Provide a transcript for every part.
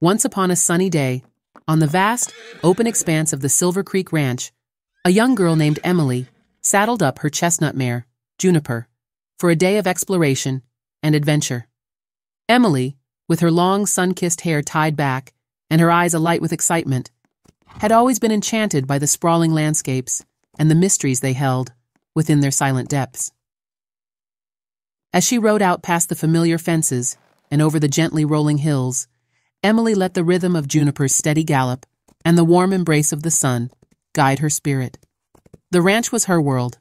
Once upon a sunny day, on the vast, open expanse of the Silver Creek Ranch, a young girl named Emily saddled up her chestnut mare, Juniper, for a day of exploration and adventure. Emily, with her long, sun-kissed hair tied back and her eyes alight with excitement, had always been enchanted by the sprawling landscapes and the mysteries they held within their silent depths. As she rode out past the familiar fences and over the gently rolling hills, Emily let the rhythm of Juniper's steady gallop and the warm embrace of the sun guide her spirit. The ranch was her world,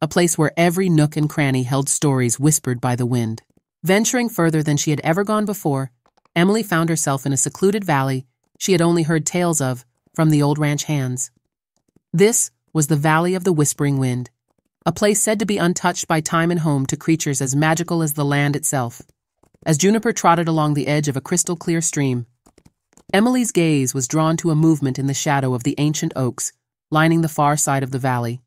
a place where every nook and cranny held stories whispered by the wind. Venturing further than she had ever gone before, Emily found herself in a secluded valley she had only heard tales of from the old ranch hands. This was the Valley of the Whispering Wind, a place said to be untouched by time and home to creatures as magical as the land itself. As Juniper trotted along the edge of a crystal-clear stream, Emily's gaze was drawn to a movement in the shadow of the ancient oaks lining the far side of the valley.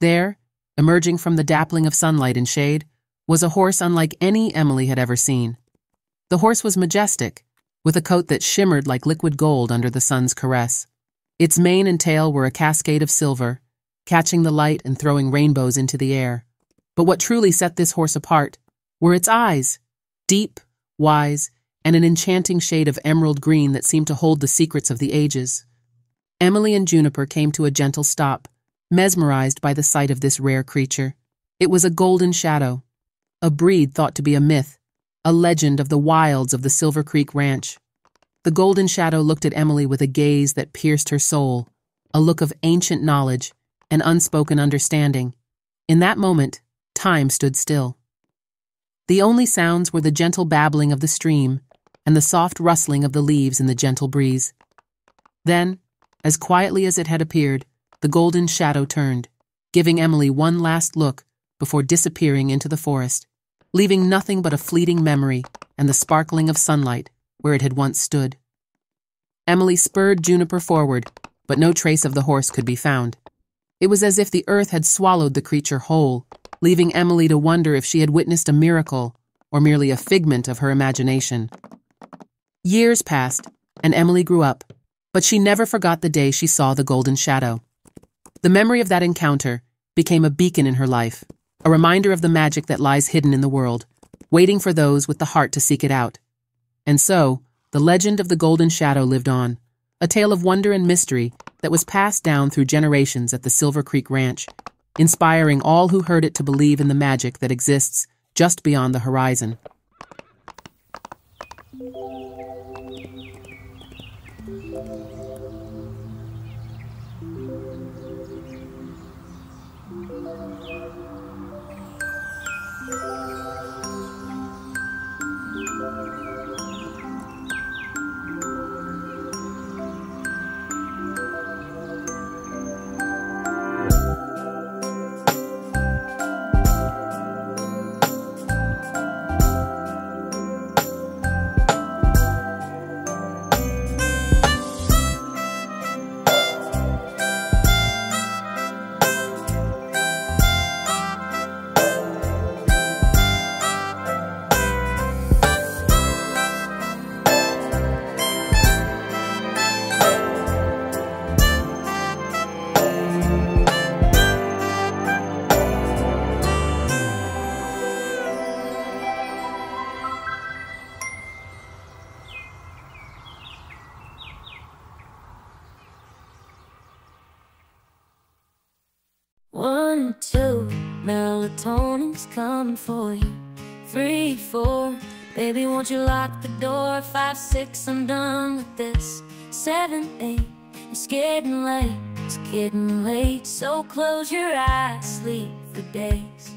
There, emerging from the dappling of sunlight and shade, was a horse unlike any Emily had ever seen. The horse was majestic, with a coat that shimmered like liquid gold under the sun's caress. Its mane and tail were a cascade of silver, catching the light and throwing rainbows into the air. But what truly set this horse apart were its eyes, deep, wise, and an enchanting shade of emerald green that seemed to hold the secrets of the ages. Emily and Juniper came to a gentle stop, mesmerized by the sight of this rare creature. It was a golden shadow, a breed thought to be a myth, a legend of the wilds of the Silver Creek Ranch. The golden shadow looked at Emily with a gaze that pierced her soul, a look of ancient knowledge and unspoken understanding. In that moment, time stood still. The only sounds were the gentle babbling of the stream and the soft rustling of the leaves in the gentle breeze. Then, as quietly as it had appeared, the golden shadow turned, giving Emily one last look before disappearing into the forest, leaving nothing but a fleeting memory and the sparkling of sunlight where it had once stood. Emily spurred Juniper forward, but no trace of the horse could be found. It was as if the earth had swallowed the creature whole, leaving Emily to wonder if she had witnessed a miracle or merely a figment of her imagination. Years passed, and Emily grew up, but she never forgot the day she saw the golden shadow. The memory of that encounter became a beacon in her life, a reminder of the magic that lies hidden in the world, waiting for those with the heart to seek it out. And so, the legend of the golden shadow lived on, a tale of wonder and mystery that was passed down through generations at the Silver Creek Ranch, inspiring all who heard it to believe in the magic that exists just beyond the horizon. Melatonin's coming for you. 3, 4, baby, won't you lock the door? 5, 6, I'm done with this. 7, 8, it's getting late, it's getting late. So close your eyes, sleep for days.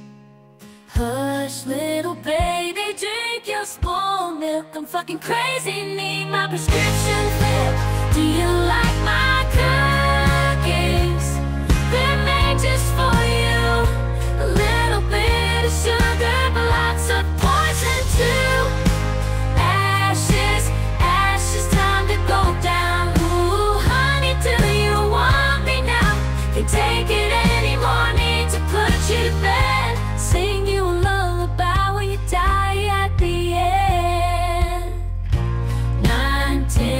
Hush, little baby, drink your spoiled milk. I'm fucking crazy, need my prescription filled. Do you like my cookies? They're made just for you. A little bit of sugar, but lots of poison too. Ashes, ashes, time to go down. Ooh, honey, do you want me now? Can't take it anymore, need to put you to bed. Sing you a lullaby when you die at the end. 9, 10.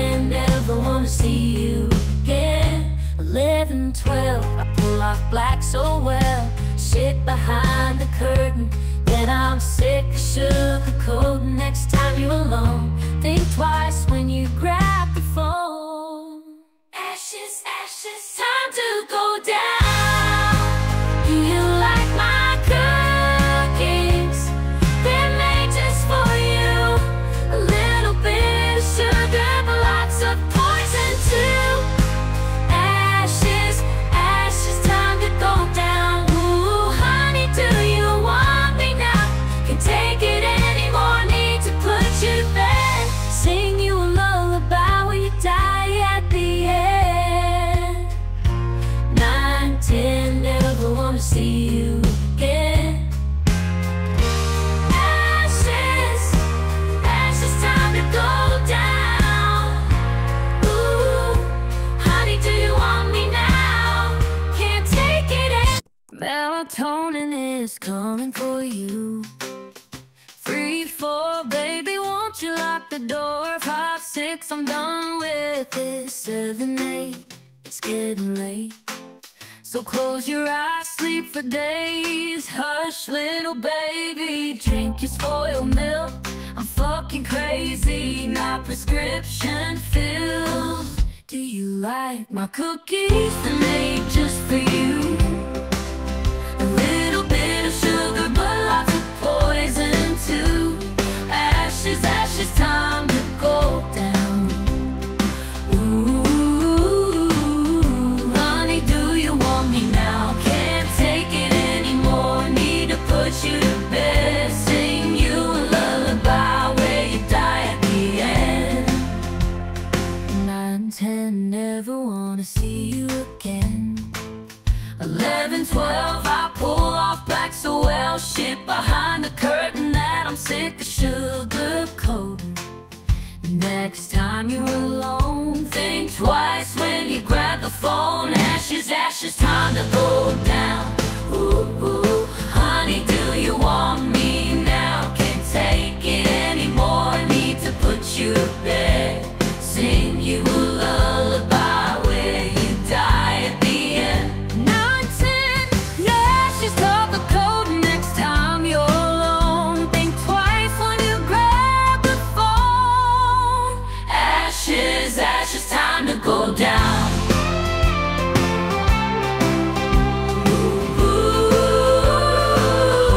that I'm sick of sugarcoat. Next time you're alone, think twice when you grab the phone. Ashes, ashes, time to go down. Do you like my cookies? They're made just for you. A little bit of sugar, but lots of poison too. Ashes, ashes, time to go down. Ooh, honey, do you want me now? Can't take it anymore, need to put you to bed. Sing you a lullaby when you die at the end. 9, 10, never wanna see you again. Ashes, ashes, time to go down. Ooh, honey, do you want me now? Can't take it Melatonin is coming for you. 3, 4, baby, won't you lock the door? 5, 6, I'm done with this. 7, 8, it's getting late. So close your eyes, sleep for days. Hush, little baby, drink your spoiled milk. I'm fucking crazy, my prescription filled. Do you like my cookies? They're made just for you. A little bit of sugar, but lots of poison too. Ashes, ashes, time to go down. Ooh, honey, do you want me now? Can't take it anymore, need to put you to bed. Sing you a lullaby where you die at the end. 9, 10, never wanna see you again. 11, 12, I pull off black so well. Shit behind the curtain that I'm sick of sugar coating. Next time you're alone, think twice when you grab the phone. Ashes, ashes, time to go down. Ooh, honey, do you want me now? Can't take it anymore, need to put you to bed. Sing you a lullaby where you die at the end. 9, 10, ashes, cover the coat. Next time you're alone, think twice when you grab the phone. Ashes, ashes, time to go down. Ooh, ashes,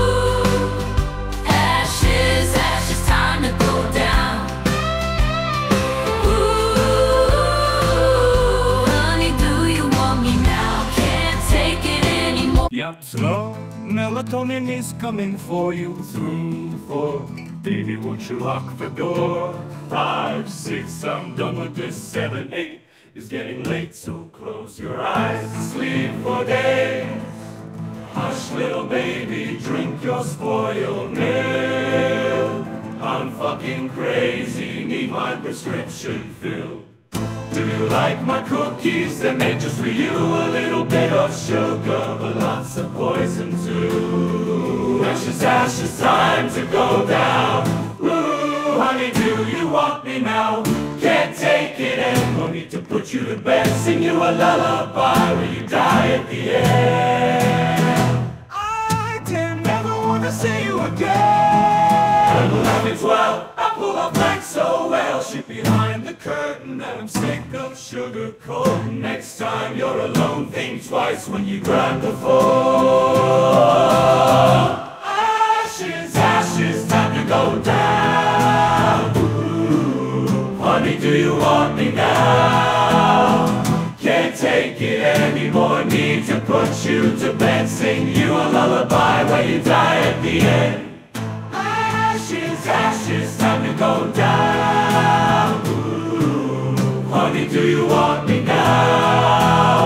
ashes, time to go down. Ooh, honey, do you want me now? Can't take it anymore. Yep, slow. Melatonin is coming for you. 3, 4, baby, won't you lock the door? 5, 6, I'm done with this. 7, 8, it's getting late, so close your eyes, sleep for days. Hush, little baby, drink your spoiled milk. I'm fucking crazy, need my prescription filled. Do you like my cookies? They're made just for you. A little bit of sugar, but lots of poison too. Ashes, ashes, time to go down. Ooh, honey, do you want me now? Can't take it anymore, need to put you to bed. Sing you a lullaby where you die at the end. I didn't never wanna see you again. 11, 12, I pull off black so well. Shit behind the curtain that I'm sick of sugar cold. Next time you're alone, think twice when you grab the phone. Ashes, ashes, time to go down. Ooh, honey, do you want me now? Can't take it anymore, need to put you to bed. Sing you a lullaby where you die at the end. Ashes, time to go down. Ooh, honey, do you want me now?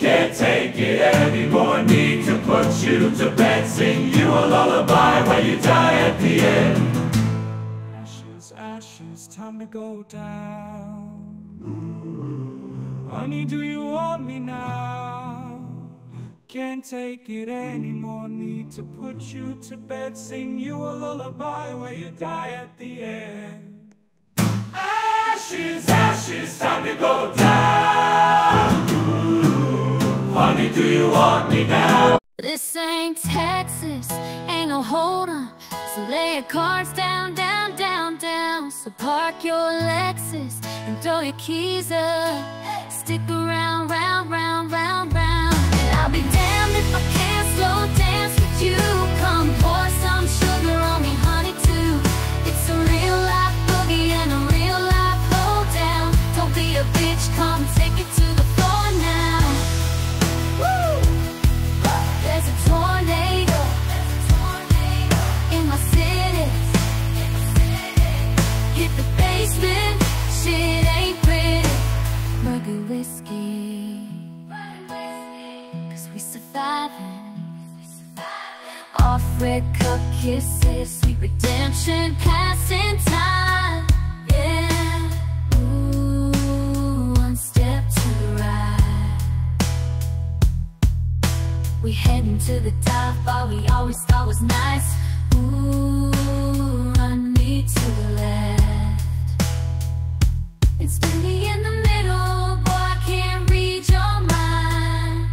Can't take it anymore, need to put you to bed. Sing you a lullaby where you die at the end. Ashes, ashes, time to go down. Ooh, honey, do you want me now? Can't take it anymore, need to put you to bed. Sing you a lullaby where you die at the end. Ashes, ashes, time to go down. Ooh, honey, do you want me now? This ain't Texas, ain't no holder. So lay your cards down, down, down, down. So park your Lexus and throw your keys up. Stick around, round, round, round, round. And I'll be damned if I can't slow dance with you. Come pour some sugar on me, honey, too. It's a real life boogie and a real life hold down. Don't be a bitch, come take it to the floor now. Shit ain't pretty. Murky whiskey, cause we surviving. Off red cup kisses, sweet redemption, passing time. Yeah. Ooh, one step to the right. We heading to the top, all we always thought was nice. Ooh, run me to the left. It's me in the middle, boy, I can't read your mind.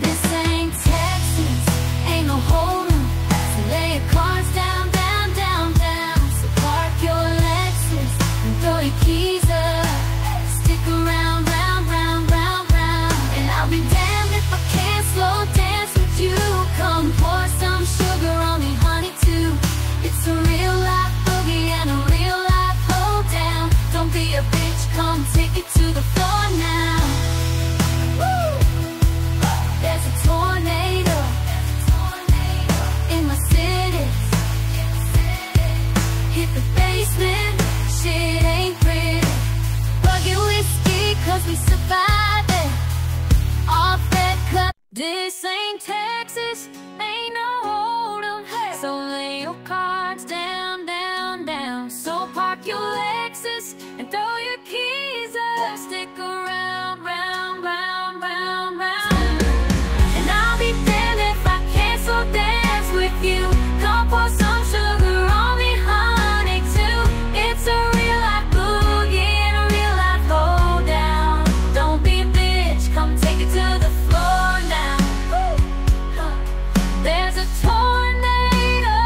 This ain't Texas, ain't no hold'em. So lay your cards down, down, down, down. So park your Lexus and throw your keys up. Stick around, round, round, round, round. And I'll be damned if I can't slow dance with you. Come pour some sugar on me, honey, too. It's a real life boogie and a real life. Don't be a bitch, come take it to the floor now. Woo! There's a tornado in my city. Hit the basement, shit ain't pretty. Buggy whiskey, cause we survived it. Off that cup. This ain't Texas, ain't no hold 'em. Hey. So lay your cards down, down, down. So park your Lexus and throw your keys up. Stick around, round, round, round, round. And I'll be damned if I can't slow dance with you. Come pour some sugar on me, honey, too. It's a real life boogie and a real life hold down. Don't be a bitch, come take it to the floor now. There's a tornado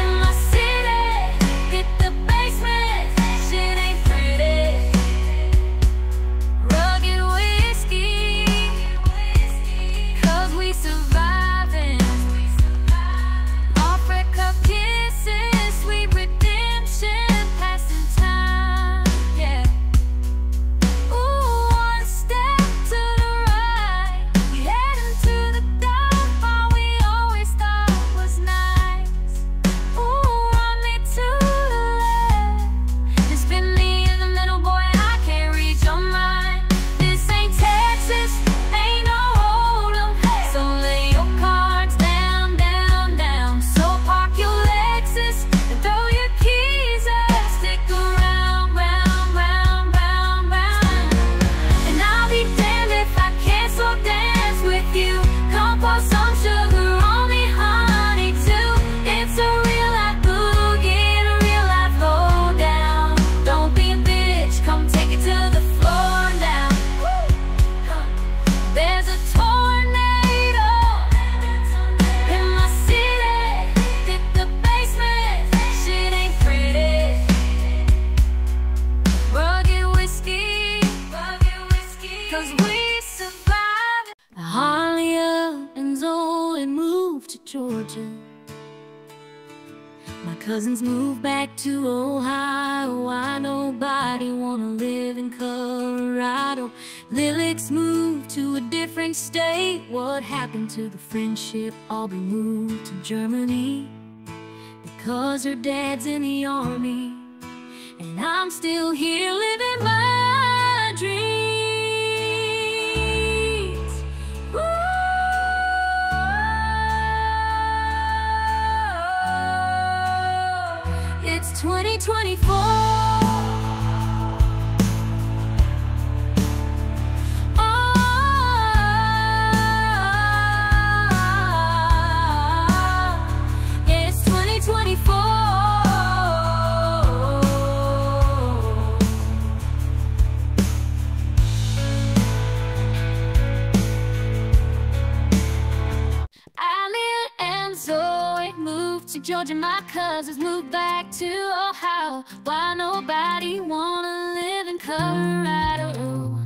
in my city. Hit the basement, shit ain't pretty. Rugged whiskey, cause we surviving. Off red cup kisses, sweet redemption, passing time. Yeah. Ooh, one step to the right. We heading to the top, all we always thought was nice. Ooh, run me to the left. It's been me in the middle, boy, I can't read your mind. This ain't Texas, ain't no hold'em. So lay your cards down, down, down. So park your Lexus and throw your keys up. Stick around, round, round, round, round. And I'll be damned if I can't slow dance with you. Come pour some sugar on me, honey, too. It's a real life boogie and a real life lowdown. Don't be a bitch, come take it to the floor now. There's a tornado in my city. Hit the basement, shit ain't pretty. Rugged whiskey, cause we survived. Harley and Zoe moved to Georgia. My cousins moved back to Ohio. Why nobody wanna live in Colorado? Lilacs moved to a different state. What happened to the friendship? Aubrey moved to Germany because her dad's in the army. And I'm still here living my dreams. Ooh, it's 2024. Oh, it's 2024. Georgia, my cousins moved back to Ohio. Why nobody wanna live in Colorado?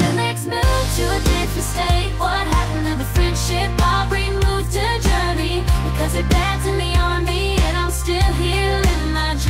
Linux moved to a different state. What happened to the friendship? Aubrey moved to Germany because her dad's in the army, and I'm still here in my dream.